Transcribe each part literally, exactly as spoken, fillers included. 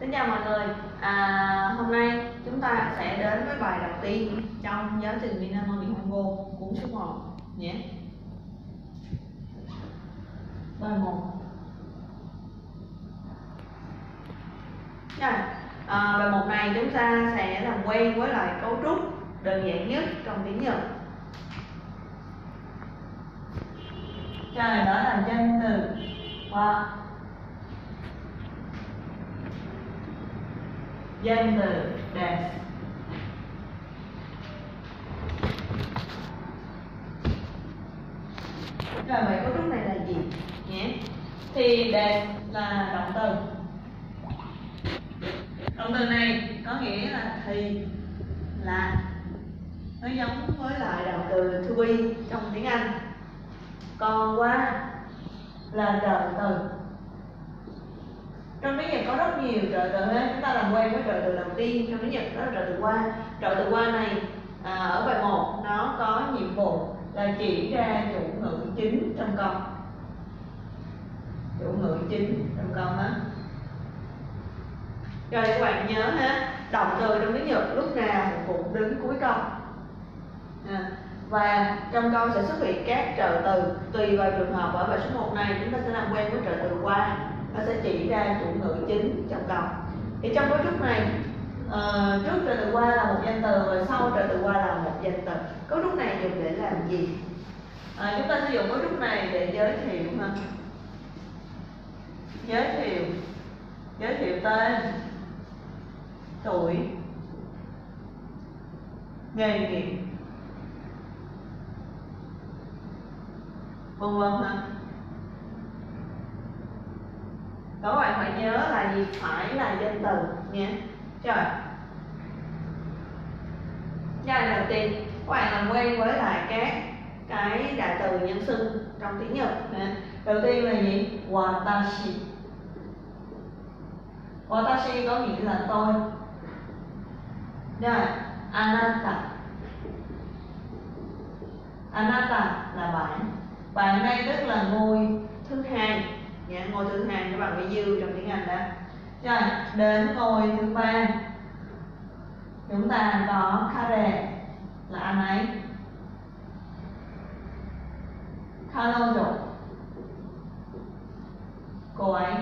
Xin chào mọi người, à, hôm nay chúng ta sẽ đến với bài đầu tiên trong giáo trình Minna no Nihongo cuốn số một nhé. Bài một. À, bài một này chúng ta sẽ làm quen với lại cấu trúc đơn giản nhất trong tiếng Nhật. Rồi đó là danh từ và danh từ đẹp. Rồi vậy cấu trúc này là gì nhé? Thì đẹp là động từ. Động từ này có nghĩa là thì, là. Nó giống với lại động từ to be trong tiếng Anh. Còn qua là trợ từ. Trong tiếng Nhật có rất nhiều trợ từ hết. Chúng ta làm quen với trợ từ đầu tiên trong tiếng Nhật đó là trợ từ qua. Trợ từ qua này à, ở bài một nó có nhiệm vụ là chỉ ra chủ ngữ chính trong câu. Chủ ngữ chính trong câu á. Rồi các bạn nhớ ha, động từ trong tiếng Nhật lúc nào cũng đứng cuối câu. À, và trong câu sẽ xuất hiện các trợ từ tùy vào trường hợp. Ở bài số một này chúng ta sẽ làm quen với trợ từ qua, nó sẽ chỉ ra chủ ngữ chính trong câu. Thì trong cấu trúc này uh, trước trợ từ qua là một danh từ và sau trợ từ qua là một danh từ. Cấu trúc này dùng để làm gì? À, chúng ta sử dụng cấu trúc này để giới thiệu ha. Giới thiệu giới thiệu tên, tuổi, nghề nghiệp, vân vân ha. Các bạn phải nhớ là gì? Phải là danh từ nhé. Trời. Giai đoạn đầu tiên các bạn làm quen với lại các cái đại từ nhân xưng trong tiếng Nhật nè. Đầu tiên là gì? Watashi. Watashi có nghĩa là tôi. Rồi, Anata. Anata là bạn. Bạn đây tức là ngôi thứ hai, yeah, ngôi thứ hai các bạn phải dư trong tiếng Anh đó. Rồi đến ngôi thứ ba chúng ta có kare là anh ấy, Kanojo cô ấy.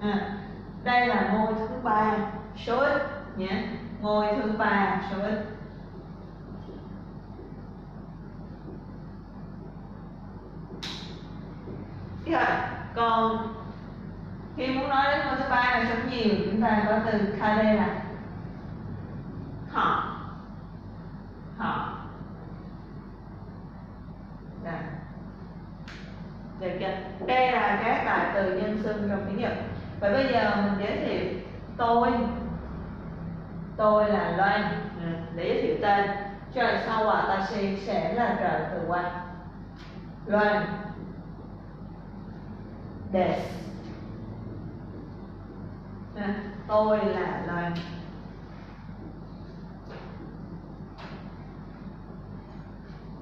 À, đây là ngôi thứ ba số ít nhé, yeah. Ngôi thứ ba số ít. Rồi, còn khi muốn nói đến ngôi thứ ba là sống nhiều, chúng ta có từ kare là họ. Họ. Rồi. Được chưa? Đây là các đại từ nhân xưng trong tiếng Nhật. Vậy bây giờ mình giới thiệu tôi. Tôi là Loan, để giới thiệu tên. Rồi sau watashi sẽ là trợ từ qua. Loan Des. À, tôi là Loan.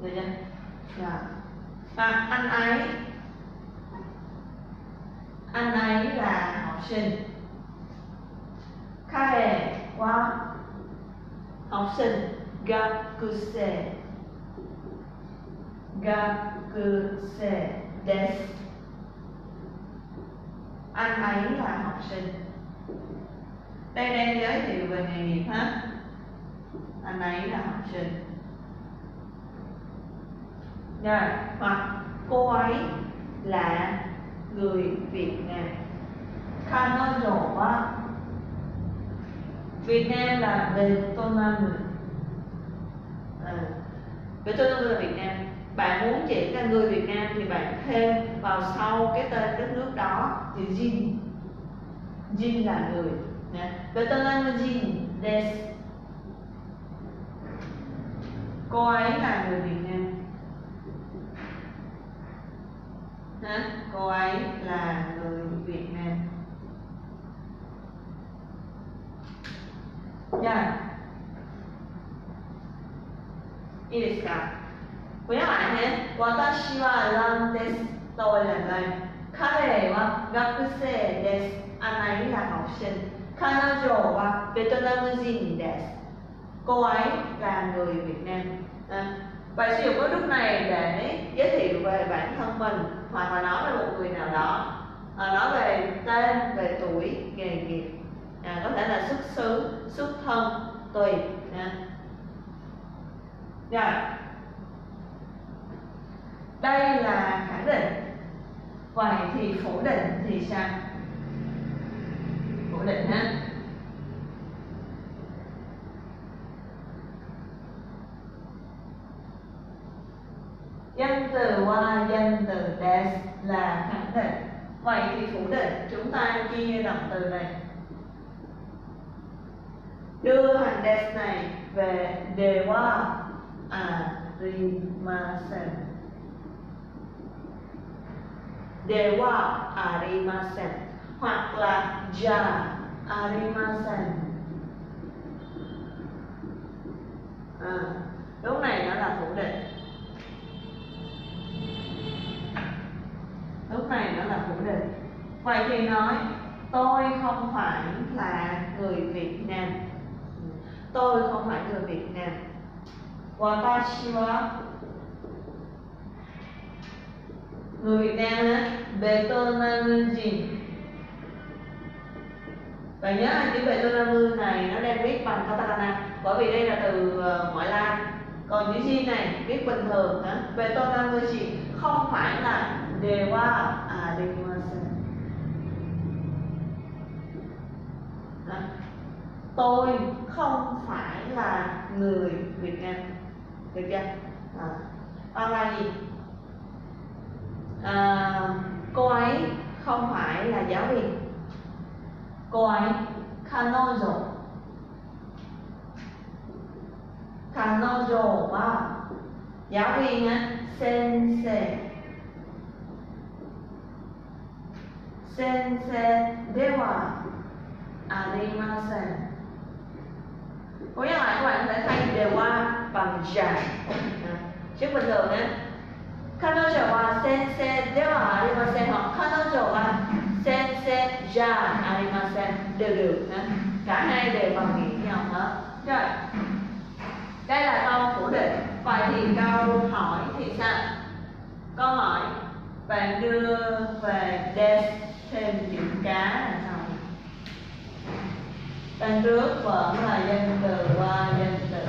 Được chưa? Dạ. À, anh ấy. Anh ấy là học sinh. Kare wa học sinh. Gakusei. Gakusei desu. Anh ấy là học sinh. Đây đang giới thiệu về nghề nghiệp ha. Anh ấy là học sinh. Rồi, hoặc cô ấy là người Việt Nam. Kanojo wa Việt Nam là Vietnamese. À, Vietnamese là Việt Nam. Bạn muốn chỉ ra người Việt Nam thì bạn thêm vào sau cái tên đất nước đó thì Jin. Jin là người. Vậy tên là Jin Des. Cô ấy là người Việt Nam. Hả? Cô ấy là người Việt Nam. Dạ. Ý được không? Quay lại nhé. Watashi wa Lan desu. Tôi là Lan. Kare wa gakusei desu. Anh ấy là học sinh. Kanojo wa Vietnamese desu. Cô ấy là người Việt Nam. À, và sử dụng cái lúc này để giới thiệu về bản thân mình hoặc là nói về một người nào đó, à, nói về tên, về tuổi, nghề nghiệp, à, có thể là xuất xứ, xuất thân, tùy. À. Rồi. Đây là khẳng định. Vậy thì phủ định thì sao? Phủ định ha. Danh từ qua danh từ des là khẳng định. Vậy thì phủ định chúng ta chia động từ này, đưa hành des này về dewa arimasen. Dewa arimasen hoặc là ja arimasen. À, lúc này nó là phủ định. Lúc này nó là phủ định. Vậy thì nói tôi không phải là người Việt Nam. Tôi không phải người Việt Nam. Watashi wa người Việt Nam á, Vietnamese. Và nhớ là chữ Vietnamese này nó đang viết bằng katakana, bởi vì đây là từ ngoại lai. Còn chữ Jin này viết bình thường á, Vietnamese không phải là dewa arimasen. À, tôi không phải là người Việt Nam, được chưa? À, còn là gì? À, cô ấy không phải là giáo viên. Cô ấy kanojo. Kanojo wa giáo viên á, sensei. Sensei dewa arimasen. Cố nhắc lại, các bạn có thể thay dewa bằng ja. Chứ bình thường á, kanojo wa sensei dewa arimasen hoặc kanojo wa sensei ja arimasen đều được. Cả hai đều bằng nghĩa nhau hết. Rồi, đây là câu phủ định. Vậy thì câu hỏi thì sao? Câu hỏi bạn đưa về des thêm chữ cá là xong. Đằng trước vẫn là danh từ qua danh từ,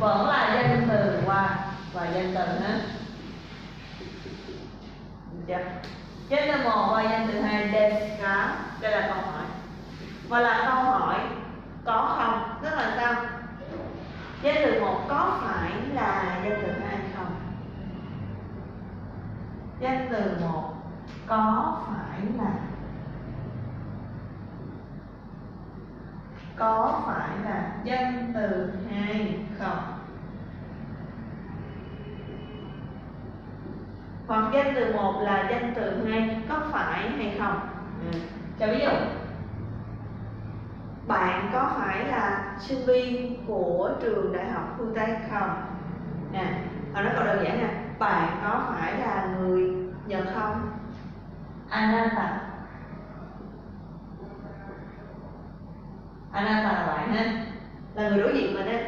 vẫn là danh từ qua và danh từ hết. Danh từ một qua danh từ hai des cá. Đây là câu hỏi và là câu hỏi có không, tức là sao? Danh từ một có phải là danh từ hai không? Danh từ một có phải là có phải là danh từ hai không? Hoặc danh từ một là danh từ hai có phải hay không? Ừ. Cho ví dụ, bạn có phải là sinh viên của trường đại học Khu Tây không? Nè, họ nói câu đơn giản nè, bạn có phải là người Nhật không? Anata. Anata là bạn ha, là người đối diện mình á.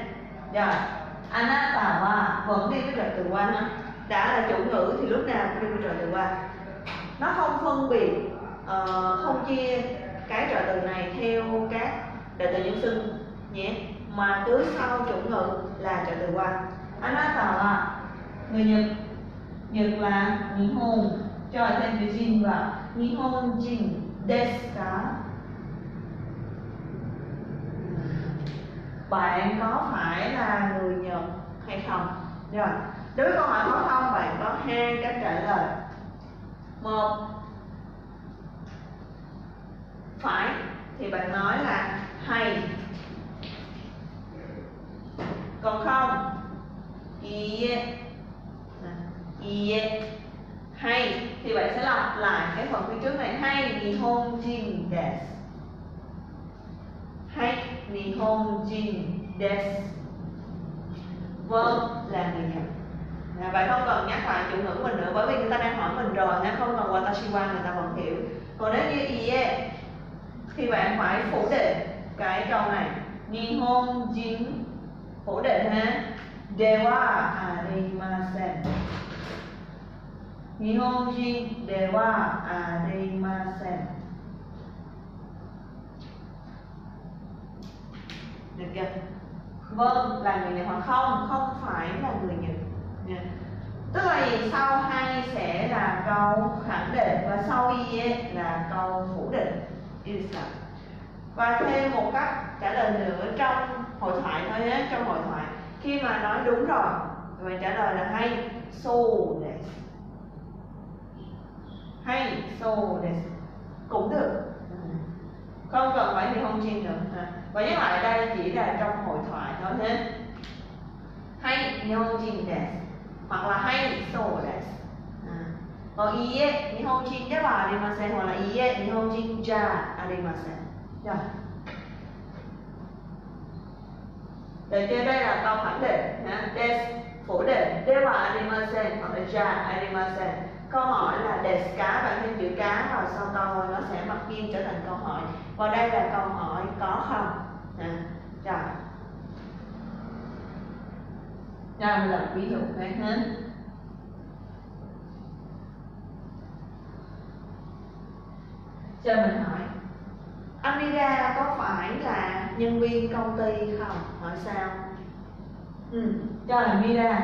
Rồi, Anata wa vẫn đi với trợ từ wa ha. Đã là chủ ngữ thì lúc nào cũng đi với trợ từ wa. Nó không phân biệt, uh, không chia cái trợ từ này theo các trợ từ nhân xưng nhé, mà cứ sau chủ ngữ là trợ từ wa. Anata wa người Nhật. Nhật là Nihon, cho thêm chữ Jin vào. Nihonjin desu ka? Bạn có phải là người Nhật hay không? Rồi, đối với câu hỏi có không, bạn có hai cách trả lời. Một, phải thì bạn nói là hay. Còn không, iie. Iie. Hay thì bạn sẽ lặp lại cái phần phía trước này. Hay nihonjin desu. Hay nihonjin desu. Vâng, là người Nhật. Bạn không cần nhắc lại chủ ngữ mình nữa, bởi vì người ta đang hỏi mình rồi nha, không cần watashi wa người ta vẫn hiểu. Còn nếu như ie thì bạn phải phủ định cái câu này. Nihonjin phủ định ha. Dewa arimasen. Nihonjin dewa arimasen. Được chưa? Vâng, là người Nhật hoặc không, không phải là người Nhật. Yeah. Tức là gì? Sau hai sẽ là câu khẳng định và sau ie là câu phủ định. Và thêm một cách trả lời nữa trong hội thoại thôi nhé, trong hội thoại khi mà nói đúng rồi mình trả lời là hay so desu, hay so desu cũng được, không cần phải thì không chuyên được ha. Và nhắc lại đây chỉ là trong hội thoại thôi nhé, hay nihonjin desu hoặc là hay so desu. Còn ie nihonjin desu arimasen hoặc là ie nihonjin ja arimasen. Rồi. Để trên đây là câu khẳng định ha, des phủ định, dewa arimasen hoặc là ja arimasen. Câu hỏi là des cá, bạn thêm chữ cá vào sau câu nó sẽ mặc nhiên trở thành câu hỏi. Và đây là câu hỏi có không. À, rồi. Ra một lần ví dụ này ha. Cho mình hỏi Amira có phải là nhân viên công ty không? Hỏi sao? Ừ, cho là Mira.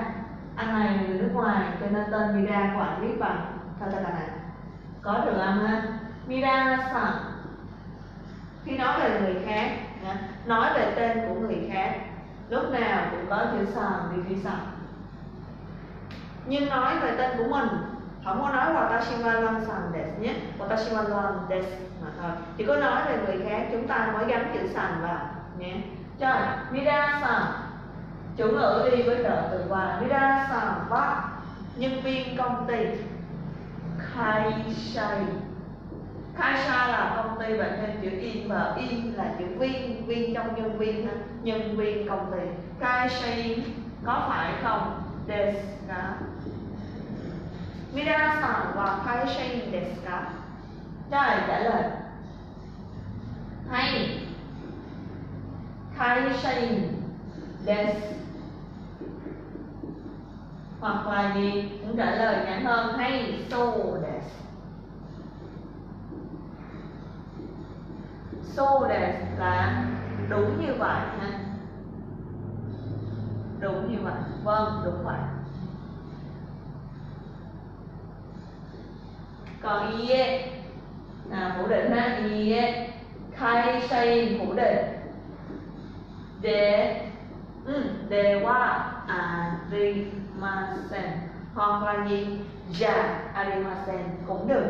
Anh này người nước ngoài cho nên tên Mira của anh biết bằng thật là này. Có được không ha? Mira sao? Khi nói về người khác, nói về tên của người khác, lúc nào cũng có chữ sàn vì vì sàn. Nhưng nói về tên của mình, không có nói watashi wa ransan desu nhé, watashi wa ran desu mà thôi. Chỉ có nói về người khác chúng ta mới gắn chữ san vào nhé. Trời, mira-san chủ ngữ đi với trợ từ qua, mira-san wa nhân viên công ty, kaishain, kaisha là công ty, bạn thêm chữ in và in là chữ viên, viên trong nhân viên ha, nhân viên công ty, kaishain có phải không desu ka? Mira-san và Kaishain desu ka? Trời, trả lời hay Kaishain desu hoặc là gì cũng trả lời ngắn hơn, hay so desu. So desu là đúng như vậy ha, đúng như vậy, vâng đúng vậy. Còn ie là phủ định ha, ie kaishain phủ định, de um, dewa arimasen hoặc là gì ja arimasen cũng được.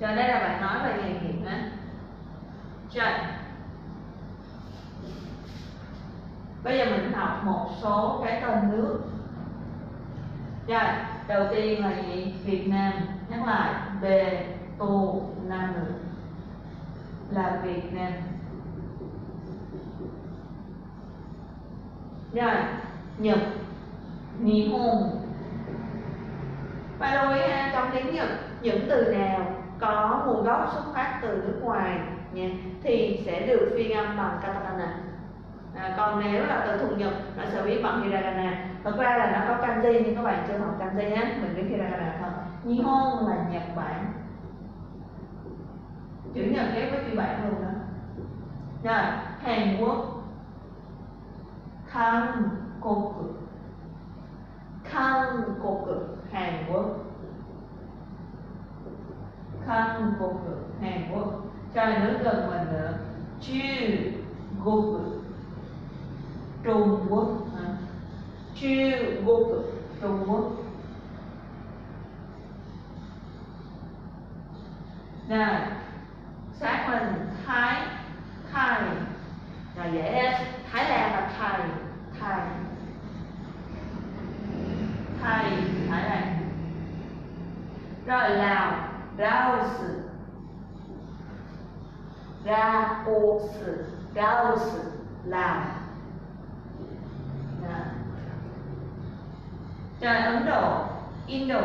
Cho đây là bạn nói về nghề nghiệp ha. Rồi bây giờ mình học một số cái tên nước. Rồi, đầu tiên là gì? Việt Nam, nhắc lại Bê Tô Nam Ngữ là Việt Nam. Rồi, Nhật Nihon. Và lưu ý ha, trong tiếng Nhật những từ nào có nguồn gốc xuất phát từ nước ngoài nha, thì sẽ được phiên âm bằng katakana. À, còn nếu là từ thuần Nhật nó sẽ viết bằng hiragana. Thật ra là nó có kanji nhưng các bạn chưa học kanji á, mình viết hiragana thôi. Nihon là Nhật Bản, chữ Nhật ghép với chữ Bản luôn đó. Rồi Hàn Quốc Hanggoku, Hanggoku Hàn Quốc, Hanggoku Hàn Quốc. Cho nước gần mình nữa Chūgoku Trung Quốc, Chūgoku Trung Quốc. Rồi xác mình Thái, Thái là dễ, Thái Lan là Thái, Thái, Thái, Thái Lan. Rồi Lào Raosu, Raosu, Raosu Lào. Trời Ấn Độ, Indo,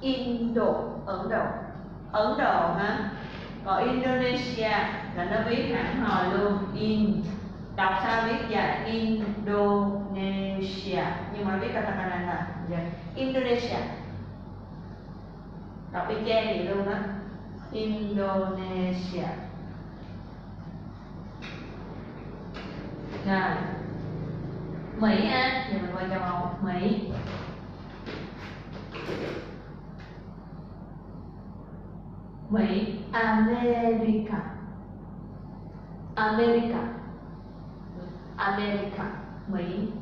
Indo, Ấn Độ, Ấn Độ hả? Còn Indonesia là nó viết hẳn hò luôn, in, đọc sao viết dạ Indonesia, nhưng mà viết katakana là dạ. Indonesia, đọc y chang vậy luôn á, Indonesia. Rồi Mỹ á, giờ mình qua châu Âu, Mỹ. Mỹ, America, America, America, Mỹ.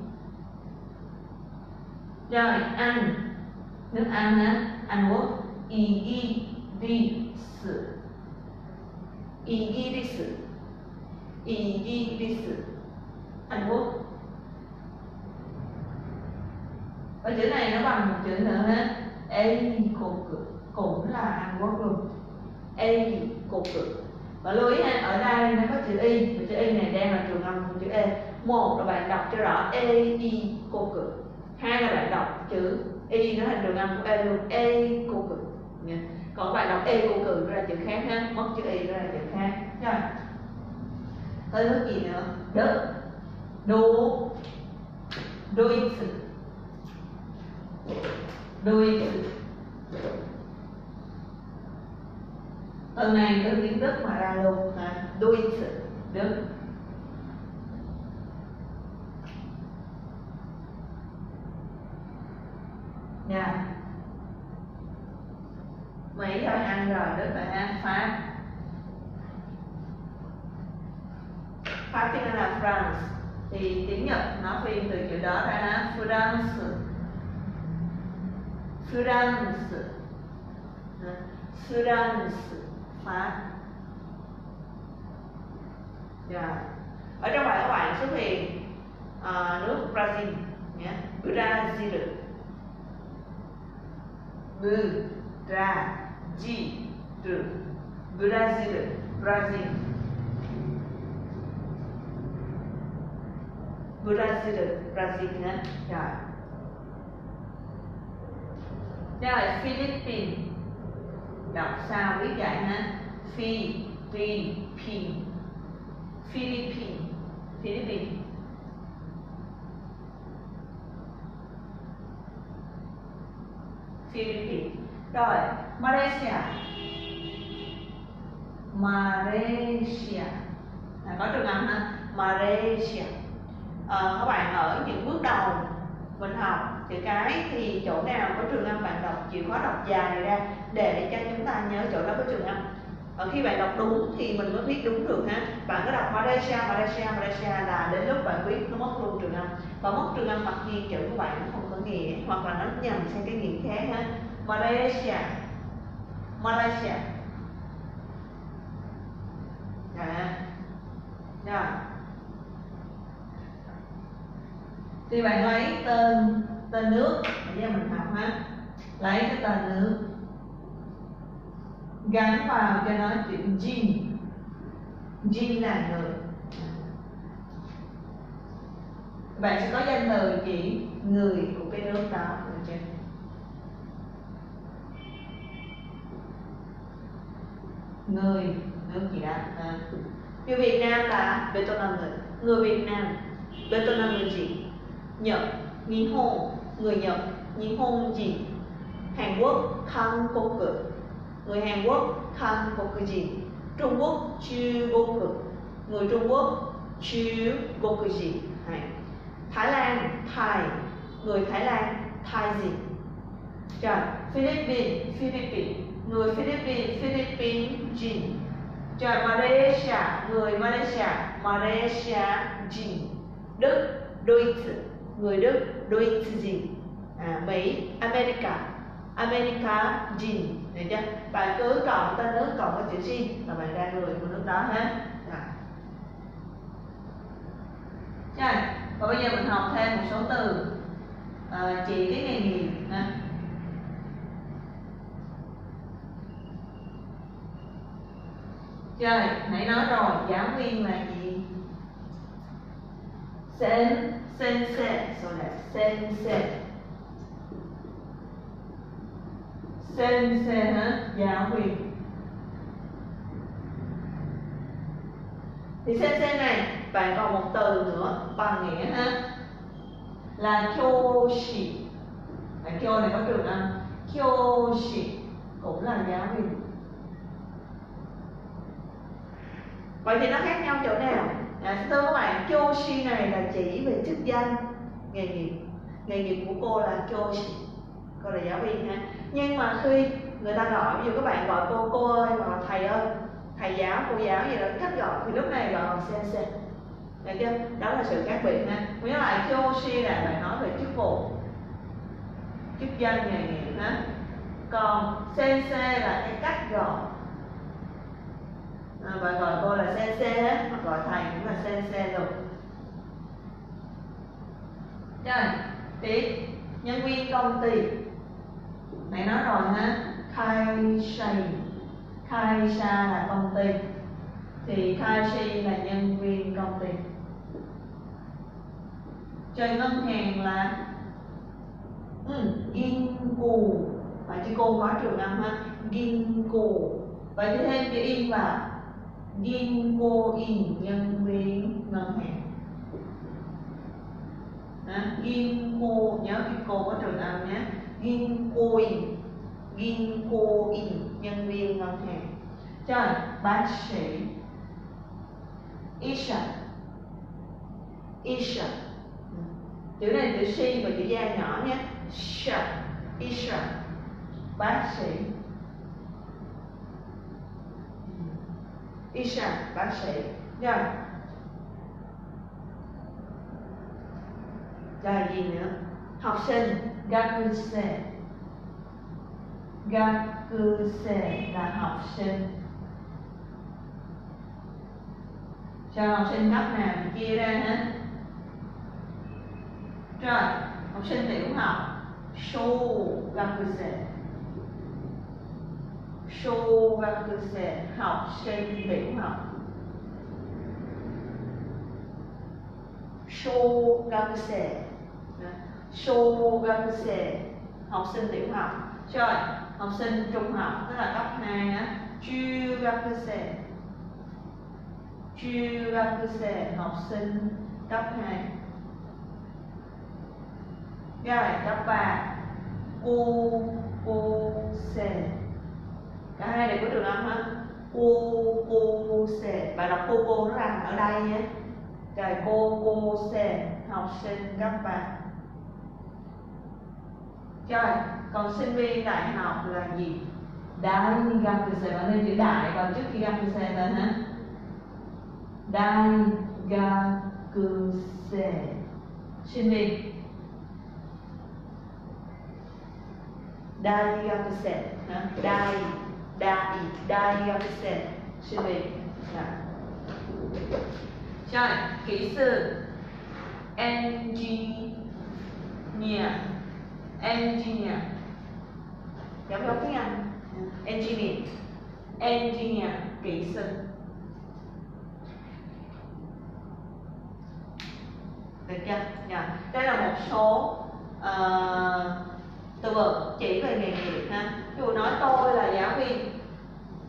Rồi Anh, nước Anh á, Anh Quốc, Igirisu, Igirisu, Igirisu, Anh Quốc. Và chữ này nó bằng một chữ nữa hết, Eikoku, cũng là Hàn Quốc luôn, Eikoku. Và lưu ý ha, ở đây nó có chữ Y, và chữ Y này đang là trường âm của chữ E. Một là bạn đọc cho rõ Eikoku, hai là bạn đọc chữ Y nó thành trường âm của E luôn, Eikoku. Còn bạn đọc Eikoku nó là chữ khác ha, mất chữ Y nó là chữ khác. Rồi tới nước gì nữa? Đức, Đô, Deutsch, Đôi từ này từ tiếng Đức mà ra luôn hả? Đôi chữ Đức. Dạ. Mỹ rồi, Anh rồi, Đức rồi ha, Pháp. Pháp tiếng Anh là France, thì tiếng Nhật nó phiên từ chữ đó ra ha, Sudansu. Sudansu, Sudansu, Pháp. Yeah. Ở trong bài các bạn xuất hiện uh, nước Brazil nhé, Burajiru, Burajiru, Burajiru, Brazil, Burajiru, Brazil nhé. Yeah. Rồi Philippines, đọc sao viết vậy ha? Philippines, Philippines, Philippines. Philippines. Rồi Mareshia, Mareshia là có trường âm ha, Mareshia. Ờ, các bạn ở những bước đầu mình học chữ cái thì chỗ nào có trường âm bạn đọc chịu khó đọc dài ra để cho chúng ta nhớ chỗ đó có trường âm. Và khi bạn đọc đúng thì mình mới viết đúng được ha. Bạn cứ đọc Malaysia, Malaysia, Malaysia là đến lúc bạn viết nó mất luôn trường âm. Và mất trường âm mặc nhiên chữ của bạn nó không có nghĩa, hoặc là nó nhầm sang cái nghĩa khác ha. Malaysia, Malaysia. À. Rồi. Thì bạn lấy tên tên nước, bây giờ mình học ha, lấy cái tên nước gắn vào cho nó chữ Jin, Jin là người. Bạn sẽ có danh từ chỉ người của cái nước đó, được chưa? Người nước gì đó à. Như Việt Nam là bê tôn là người, người Việt Nam, bê tôn là người gì? Nhật, Nihon, người Nhật, Nihonji. Hàn Quốc, Hanggoku, người Hàn Quốc, Hanggokuji. Trung Quốc, Chūgoku, người Trung Quốc, Chūgokuji. Thái Lan, Thai, người Thái Lan, Thaiji. Rồi, Philippines, Philippines, người Philippines, Philippinjin. Rồi, Malaysia, người Malaysia, Malaysiajin. Đức, Deutsch, người Đức, Deutsch gì? À, Mỹ, America, America Jin, được chưa? Bạn cứ cộng tên nước cộng với chữ Jin là bạn ra người của nước đó ha. Rồi, và bây giờ mình học thêm một số từ à, chỉ cái nghề nghiệp ha. Rồi, nãy nói rồi, giáo viên là gì? Sen, sensei. So that's sensei. Sensei, huh? Yahweh. Thì sensei này bạn còn một từ nữa bằng nghĩa ha, là Kyōshi. Kyo này có trường âm Kyōshi, cũng là giáo viên. Vậy thì nó khác nhau chỗ nào? À, thưa các bạn, Kyōshi này là chỉ về chức danh, nghề nghiệp. Nghề nghiệp của cô là Kyōshi, cô là giáo viên ha. Nhưng mà khi người ta gọi, ví dụ các bạn gọi cô cô ơi, hoặc thầy ơi, thầy giáo, cô giáo gì đó, cách gọi thì lúc này gọi là sensei. Được chưa? Đó là sự khác biệt ha. Mình nhớ lại Kyōshi là bạn nói về chức vụ, chức danh, nghề nghiệp ha. Còn sensei là cái cách gọi. À, bạn gọi cô là sensei á, hoặc gọi thầy cũng là sensei luôn. Rồi, tiếp nhân viên công ty. Mày nói rồi ha, Kaishain. Kaisha là công ty, thì Kaishi là nhân viên công ty. Chơi ngân hàng là ừ, Ginkou. Và chữ cô có trường âm ha, Ginkou. Vậy thì thêm chữ in vào, Ginkou in, nhân viên ngân hàng. À, Ginkou, nhớ cái cô có trường âm nhé, Ginkou in, Ginkou in, nhân viên ngân hàng. Trời, bác sĩ. Isha, Isha. Chữ này chữ si và chữ da nhỏ nhé. Isha, Isha, bác sĩ. Isha, bác sĩ. Rồi. Rồi gì nữa? Học sinh. Gakusei. Gakusei là học sinh. Cho học sinh cấp nào thì chia ra hết. Rồi, học sinh tiểu học. Chūgoku. Chūgoku, học sinh tiểu học. Chūgoku. Chūgoku, học sinh tiểu học. Rồi, học sinh trung học, tức là cấp hai á. Chūgoku. Chūgoku, học sinh cấp hai. Rồi cấp ba, Gakusei. Cả hai đều có trường âm ha. Gakusei, bạn đọc cô cô nó là ở đây nhé. Rồi Gakusei, học sinh cấp ba. Rồi còn sinh viên đại học là gì? Daigakusei, bạn thêm chữ đại vào trước khi Gakusei lên ha. Daigakusei, sinh viên. Daigakusei, dai, dai, Daigakusei, sinh viên. Rồi, kỹ sư. Engineer, engineer, giống giống tiếng Anh. Engineer, engineer, kỹ sư. Được chưa? Yeah. Đây là một số uh, từ vựng chỉ về nghề nghiệp ha. Ví dụ nói tôi là giáo viên,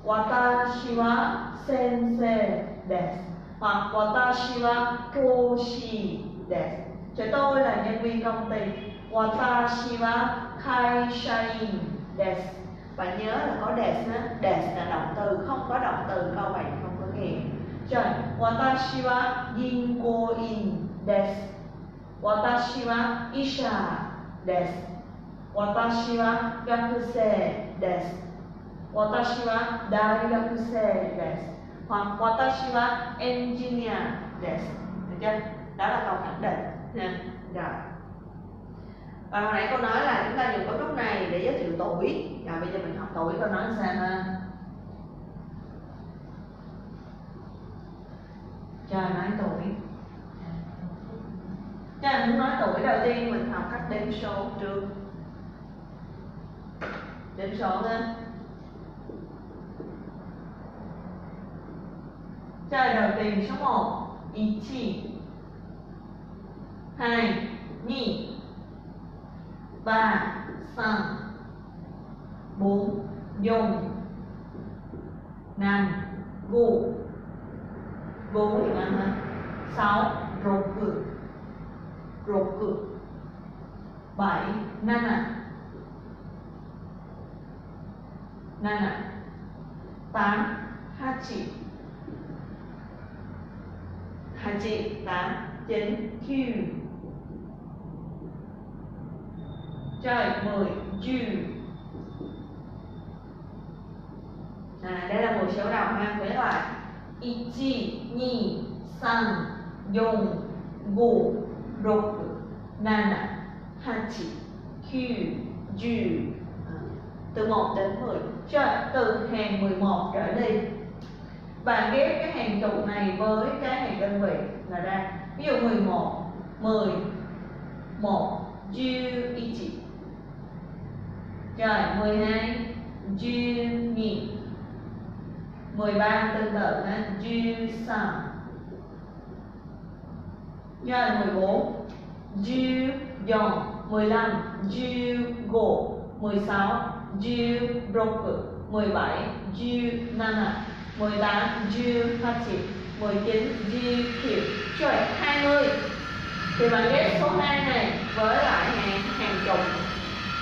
Watashi wa sensei desu, hoặc Watashi wa kyōshi desu. Chứ tôi là nhân viên công ty, Watashi wa kaishain desu. Bạn nhớ là có desu á, desu là động từ, không có động từ câu vậy không có nghĩa. Rồi, Watashi wa ginkou in desu, Watashi wa isha desu, Watashi wa gakusei desu, Watashi wa daigakusei desu, hoặc Watashi wa engineer desu. Được chưa? Đó là câu khẳng định nha. Rồi. Và hồi nãy cô nói là chúng ta dùng cấu trúc này để giới thiệu tuổi. Rồi bây giờ mình học tuổi, cô nói sao ha? Cho nói tuổi. Cho nên muốn nói tuổi đầu tiên mình học cách đếm số trước. Đếm số ha. Cho nên đầu tiên số một, ichi. hai, ba, ba, bốn, năm, năm, bốn, sáu, rột cự, rột cự, bảy, nana, nana, tám, hachi, hachi, tám, chín, kyu, trời, mười, ju. À, đây là một số đọc ha, với loại một, hai, ba, bốn, năm, sáu, bảy, tám, chín, mười. Từ một đến mười, từ hàng mười một trở đi. Bạn ghép cái hàng trụ này với cái hàng đơn vị là ra. Ví dụ mười một, mười, một, juichi. Trời, mười hai, juni. mười ba tương tự ha, ju-san. Rồi mười bốn, ju-yon. mười lăm, ju-go. mười sáu, ju-roku. mười bảy, ju-nana. mười tám, ju-hachi. mười chín, ju-kyu. Trời, hai mươi. Thì bạn ghép số hai này với lại hàng, hàng chục.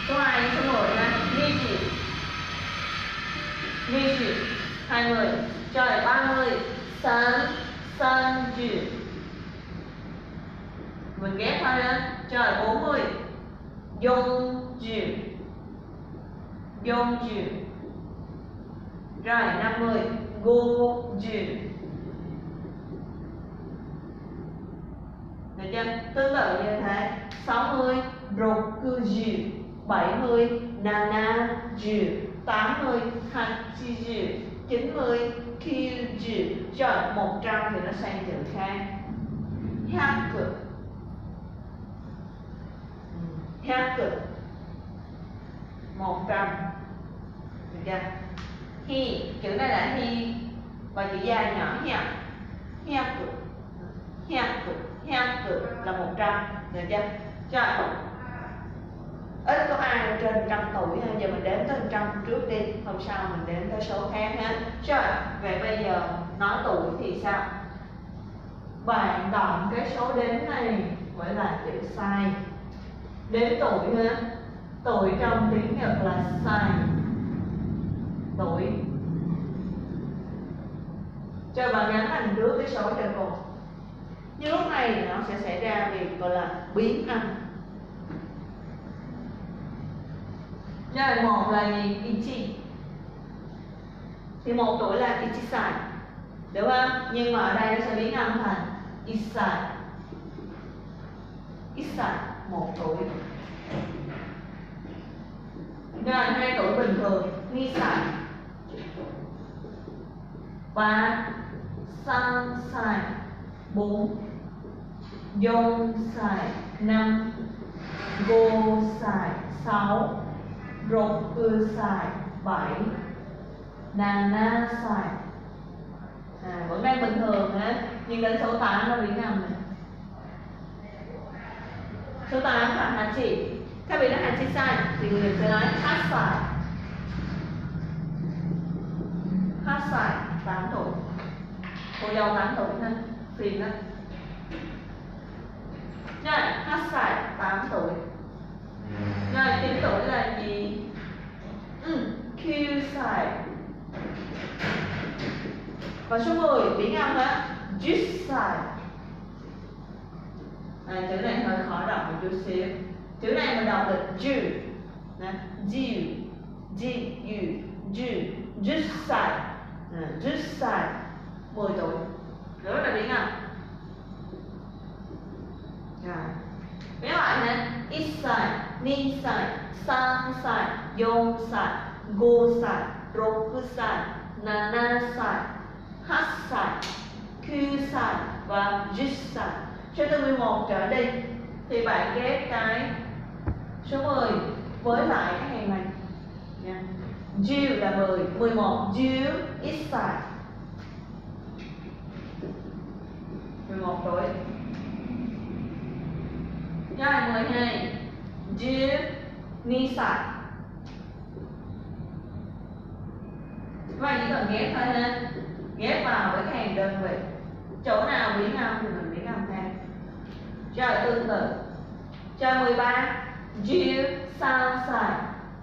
Số hai đến số mười là nishi. Nishi. hai mươi, trời, ba mươi, san, san, ju. Mình ghép thôi nha, trời, bốn mươi, yon, ju. Yon, ju. Rồi, năm mươi, go, ju. Được chưa? Tương tự như thế, sáu mươi, roku, ju. bảy mươi, nana, ju. tám mươi, hachi, ju. chín mươi, kyūji. Rồi một trăm thì nó sang chữ khác. Hangguk. Hangguk. một trăm. Được chưa? Hi, chữ này là hi và chữ dài nhỏ hi. Hangguk. Hangguk, hangguk là một trăm, được chưa? Rồi. Ít có ai trên một trăm tuổi ha, giờ mình đếm tới một trăm trước đi, hôm sau mình đếm tới số khác ha. Rồi, vậy bây giờ nói tuổi thì sao? Bạn đọc cái số đếm này gọi là chữ sai. Đếm tuổi ha, tuổi trong tiếng Nhật là sai. Tuổi. Cho bạn gắn thành trước cái số trên cùng. Như lúc này nó sẽ xảy ra việc gọi là biến âm. Rồi một là gì? Ichi. Thì một tuổi là ichisai, đúng không? Nhưng mà ở đây nó sẽ biến âm thành isai. Isai, một tuổi. Rồi hai tuổi bình thường, nisai. Ba, sansai. Bốn, yonsai. Năm, gosai. Sáu, roku sai. Bảy, nana sai. À, vẫn đang bình thường ha, nhưng đến số tám nó biến âm này. Số tám là hachi. Các vị đã hachi sai thì người Việt sẽ nói hat sai. Hat sai, tám tuổi. Cô dâu tám tuổi ha, phiền á. Rồi hat sai, tám tuổi. Rồi tính tuổi là gì? Ừ, kyūsai. Và số mười biến âm á, jūsai. À, chữ này hơi khó đọc một chút xíu. Chữ này mình đọc được ju, ju, ji, ju, ju, jūsai, jūsai, mười tuổi. Đó là biến âm. Rồi, biến lại nè, isai, nisai, sansai, yonsai, gosai, rokusai, nanasai, hatsai, kyūsai và jūsai. Cho từ mười một trở đi thì bạn ghép cái số mười với lại cái hàng này. Jiu là mười, mười một jiu isai. mười một tuổi. Nisai. Vậy chỉ cần ghép thôi ha, ghép vào với cái hàng đơn vị, chỗ nào biến âm thì mình biến âm theo. Trời tương tự. Trời mười ba Jiu Sansai,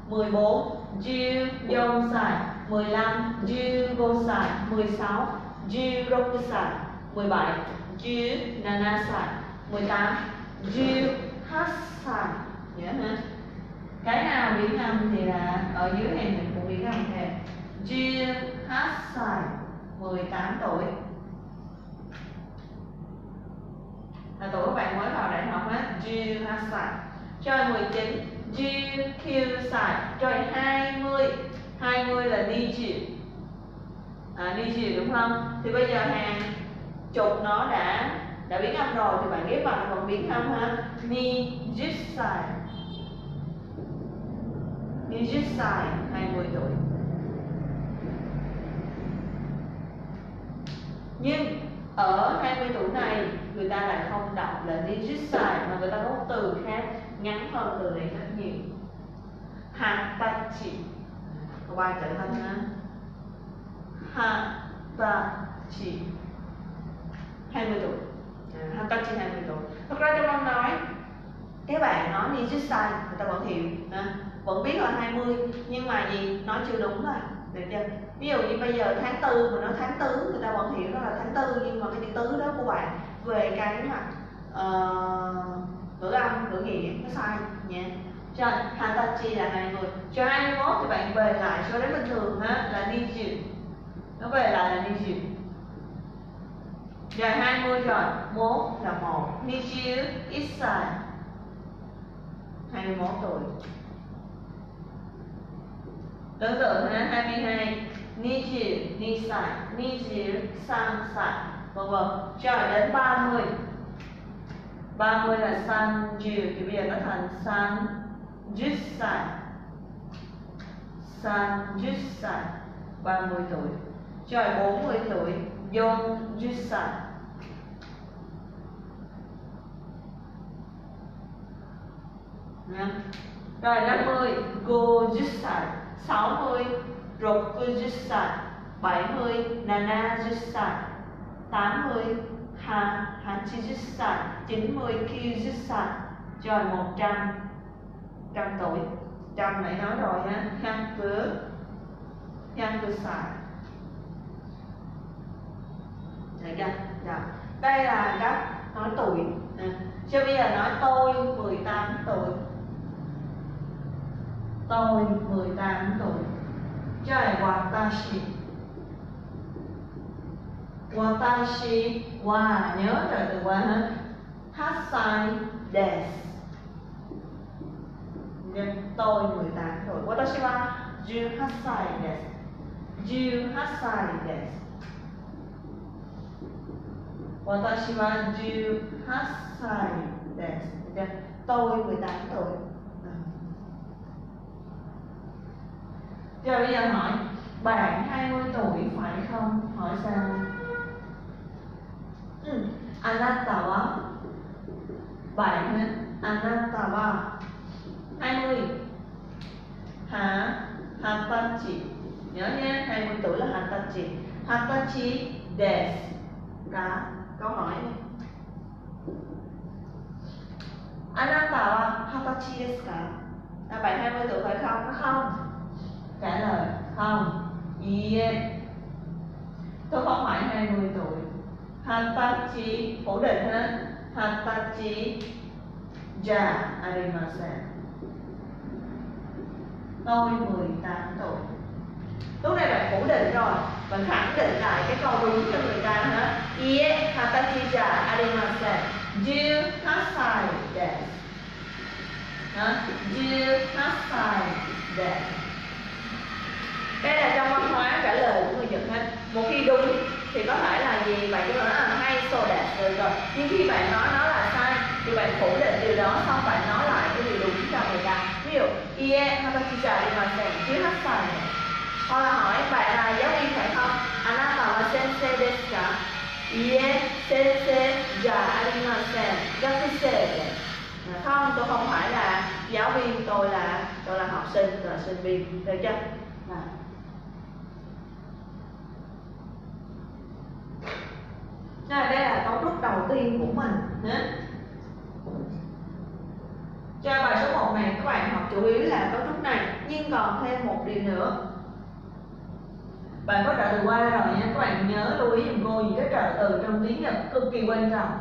mười bốn Jiu Yonsai, mười lăm Jiu Gosai, mười sáu Jiu Rokusai, mười bảy Jiu Nanasai, mười tám Jiu Hassai. Nhớ hả? Cái nào biến âm thì là ở dưới này mình cũng biến âm theo. Jiu Hassai, mười tám tuổi. Là tuổi các bạn mới vào đại học á. Jiu Hassai. Chơi mười chín Jiu Kyōshi. Chơi hai mươi, hai mươi là Niji. À, Niji đúng không? Thì bây giờ hàng chục nó đã đã biến âm rồi thì bạn ghép vào còn biến âm ha. Nijisai. Nijisai hai mươi tuổi. Nhưng ở hai mươi tuổi này người ta lại không đọc là Nijisai mà người ta có từ khác, ngắn hơn từ này rất nhiều. Hatachi. Qua trở thân ha. Hatachi hai mươi tuổi. À, Hatachi hai mươi tuổi. Thật ra trong ông nói các bạn nói Nijisai người ta vẫn hiểu à, vẫn biết là hai mươi, nhưng mà gì nói chưa đúng rồi, được chưa? Ví dụ như bây giờ tháng tư mà nói tháng tứ người ta vẫn hiểu đó là tháng tư, nhưng mà cái chữ tứ đó của bạn về cái mặt ngữ âm ngữ nghĩa nó sai nha. Cho Hatachi là hai người. Cho hai mươi mốt thì bạn về lại số đấy bình thường ha, là Niji. Nó về lại là Niji. Rồi hai mươi rồi, một là một. Niji Isai hai mươi mốt tuổi. Tương tự ha, hai mươi hai Niji Nisai, Niji Sansai, vân vân. Cho đến ba mươi. ba mươi là Sanjiu thì bây giờ nó thành Sanjusai. Sanjusai ba mươi tuổi. Trời bốn mươi tuổi Yonjusai. Rồi năm mươi Gojusai, sáu mươi Rokujusai, bảy mươi Nanajusai, tám mươi Hachijusai, chín mươi Kyujusai, rồi một trăm trăm tuổi. Trăm nãy nói rồi ha. Hangguk, Hangguksai. Đấy chưa? Rồi. Đây là các nói tuổi. Chứ bây giờ nói tôi mười tám tuổi. Tôi mười tám tuổi. Trời Watashi. Watashi wa, nhớ rồi từ qua ha. Hasai desu. Tôi mười tám tuổi. Watashi wa Juhasai desu. Juhasai desu. Watashi wa Juhasai desu. Tôi mười tám tuổi. Rồi bây giờ hỏi bạn hai mươi tuổi phải không? Hỏi sao? Ừ. Anata wa. Bạn ha. Anata wa hai mươi. Hả? Hatachi. Nhớ nha, hai mươi tuổi là Hatachi. Hatachi desu ka? Câu hỏi nha. Anata wa Hatachi desu ka? Là bạn hai mươi tuổi phải không? Không. Trả lời không. Yeah. Tôi không phải hai mươi tuổi. Hatachi ổn định ha. Hatachi ja arimasen. Tôi mười tám tuổi. Lúc này bạn phủ định rồi, bạn khẳng định lại cái câu đúng cho người ta ha. Yeah. Hatachi ja arimasen. Jiu hasai desu. Hả? Jiu hasai desu. Đây là trong văn hóa trả lời của người Nhật hết. Một khi đúng thì có thể là gì? Bạn cứ nói là hay so đạt rồi rồi. Nhưng khi bạn nói nó là sai thì bạn phủ định điều đó, xong bạn nói lại cái điều đúng cho người ta. Ví dụ ie hatachicha arimasen chứ hát sai. Hoặc là hỏi bạn là giáo viên phải không? Anata wa sensei desu ka? Ie sensei ja arimasen gakusei desu. Không, tôi không phải là giáo viên, tôi là tôi là học sinh, tôi là sinh viên, được chưa? Nào. Đây là cấu trúc đầu tiên của mình. Cho bài số một này các bạn học chủ yếu là cấu trúc này, nhưng còn thêm một điều nữa. Bạn có trợ từ qua rồi nha, các bạn nhớ lưu ý dùm cô những cái trợ từ trong tiếng Nhật cực kỳ quan trọng.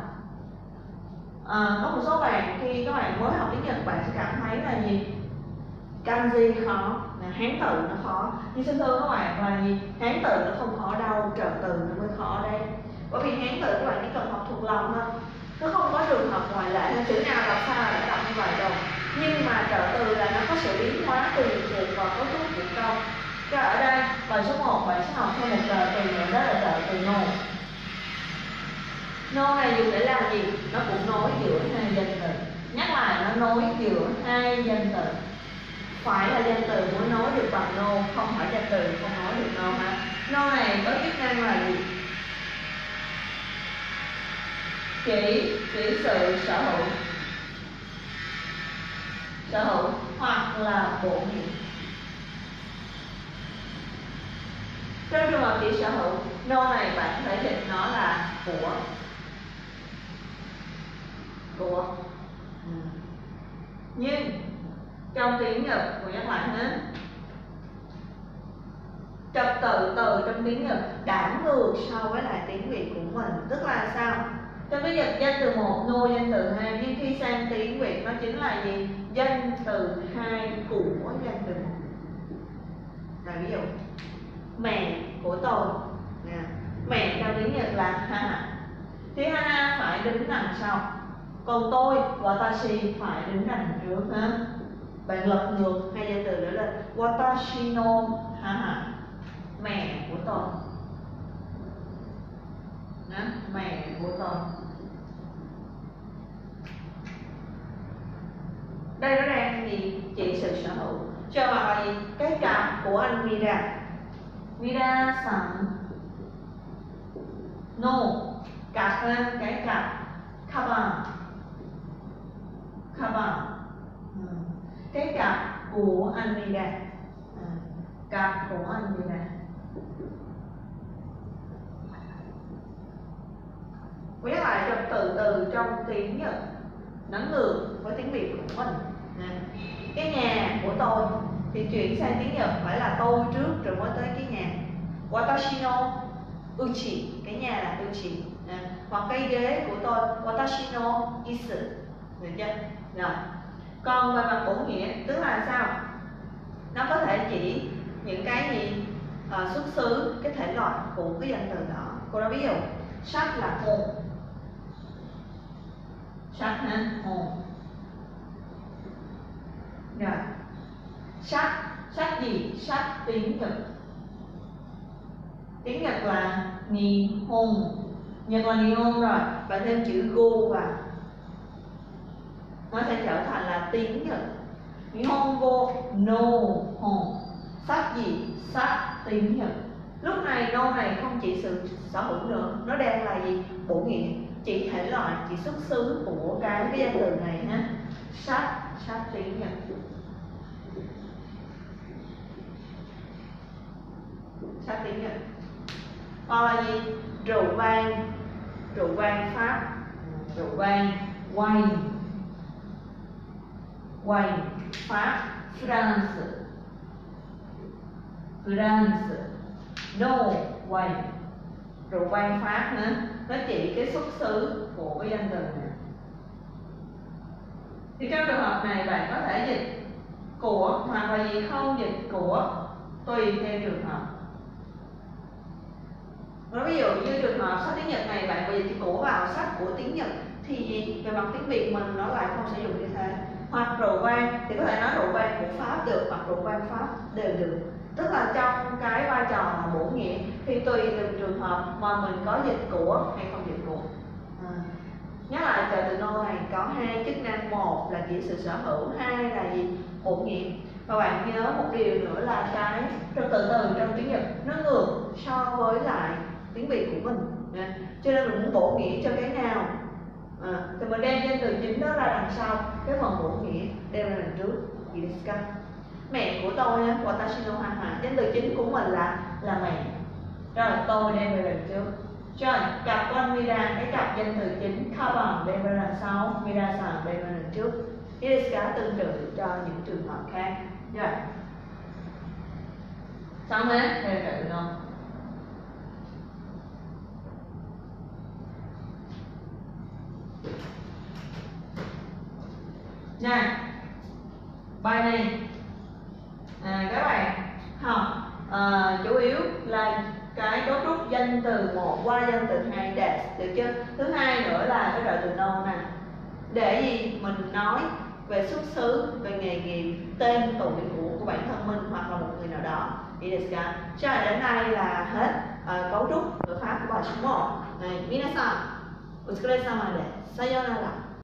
À, có một số bạn khi các bạn mới học tiếng Nhật bạn sẽ cảm thấy là gì? Kanji khó, là Hán tự nó khó. Nhưng xin thưa các bạn là gì? Hán tự nó không khó đâu, trợ từ nó mới khó đây. Bởi vì Hán tự các bạn chỉ cần học thuộc lòng thôi, nó không có trường hợp ngoại lệ, chữ nào đọc sao là đọc như vậy rồi. Nhưng mà trợ từ là nó có sự biến hóa tùy thuộc vào cấu trúc của câu. Cho ở đây bài số một bạn sẽ học thêm một trợ từ nữa, đó là trợ từ nô. Nô này dùng để làm gì? Nó cũng nối giữa hai danh từ. Nhắc lại, nó nối giữa hai danh từ. Phải là danh từ mới nối được bằng nô, không phải danh từ không nối được nô hả? Nô này có chức năng là gì? Chỉ, chỉ sự sở hữu, sở hữu hoặc là bổ nhiệm. Trong trường hợp chỉ sở hữu, nô này bạn có thể dịch nó là của. Của. Ừ. Nhưng trong tiếng Nhật, cô nhắc lại hết, trật tự từ trong tiếng Nhật đảo ngược so với lại tiếng Việt của mình. Tức là sao? Trong tiếng Nhật danh từ một nô danh từ hai, nhưng khi sang tiếng Việt nó chính là gì? Danh từ hai của danh từ một. Là ví dụ mẹ của tôi, yeah. Mẹ trong tiếng Nhật là Hana, thì Hana phải đứng đằng sau, còn tôi Watashi phải đứng đằng trước ha. Bạn lật ngược hai danh từ nữa lên, Watashi no Hana, mẹ của tôi. Đó, mẹ của tôi. Đây nó đang gì? Chỉ sự sở hữu. Cho bạn là gì? Cái cặp của anh Mira. Mira-san no, cặp ha, cái cặp. Kaban, kaban, ừ. Cái cặp của anh Mira, ừ. Cặp của anh Mira. Quay lại trật tự từ trong tiếng Nhật nó ngược với tiếng Việt của mình. À. Cái nhà của tôi thì chuyển sang tiếng Nhật phải là tôi trước rồi mới tới cái nhà. Watashi no uchi, cái nhà là uchi. À. Hoặc cái ghế của tôi, watashi no isu. Được chưa? Rồi. Còn về mặt bổ nghĩa tức là sao? Nó có thể chỉ những cái gì à, xuất xứ, cái thể loại của cái danh từ đó. Cô đã ví dụ sách là hồn, sách ha, hồn. Rồi sách, sách gì? Sách tiếng Nhật, tiếng Nhật là Nihon, Nhật là Nihon rồi, và thêm chữ go vào nó sẽ trở thành là tiếng Nhật Nihongo no hon. Sách gì? Sách tiếng Nhật. Lúc này nô này không chỉ sự sở hữu nữa, nó đang là gì? Bổ nghĩa, chỉ thể loại, chỉ xuất xứ của cái cái danh từ này ha. Sách, sách tiếng Nhật. Sách tiếng Nhật. Còn là gì? Rượu vang, rượu vang Pháp, rượu vang wine, wine Pháp, France, France. No wine, rượu vang Pháp nữa, nó chỉ cái xuất xứ của cái danh từ này. Thì trong trường hợp này bạn có thể dịch của hoặc là gì không dịch của, tùy theo trường hợp. Nói ví dụ như trường hợp sách tiếng Nhật này bạn phải dịch của vào sách của tiếng Nhật thì về mặt tiếng Việt mình nó lại không sử dụng như thế. Hoặc rượu vang thì có thể nói rượu vang của Pháp được, hoặc rượu vang Pháp đều được. Tức là trong cái vai trò là bổ nghĩa thì tùy từng trường hợp mà mình có dịch của hay không dịch của. À. Nhắc lại trợ từ nô này có hai chức năng, một là chỉ sự sở hữu, hai là gì? Bổ nghĩa. Và bạn nhớ một điều nữa là cái trật tự từ trong tiếng Nhật nó ngược so với lại tiếng Việt của mình. À. Cho nên mình muốn bổ nghĩa cho cái nào à, thì mình đem danh từ chính đó ra đằng sau, cái phần bổ nghĩa đem ra đằng trước. Mẹ của tôi, Watashi no mama, danh từ chính của mình là là mẹ. Rồi tôi đem về đằng trước. Rồi cặp của anh Mira, cái cặp danh từ chính Kaban đem về đằng sau, Mira-san đem về đằng trước. Iriska tương tự cho những trường hợp khác. Rồi xong hết, theo tự luôn. Nè, bài này à, các bạn học à, chủ yếu là cái cấu trúc danh từ một qua danh từ hai để được chưa? Thứ hai nữa là cái trợ từ nô nè, để gì mình nói về xuất xứ, về nghề nghiệp, tên tuổi của, của bản thân mình hoặc là một người nào đó. Idesca. Cho đến nay là hết à, cấu trúc ngữ pháp của bài số một. Này, minasan, otsukaresama desu, sayonara.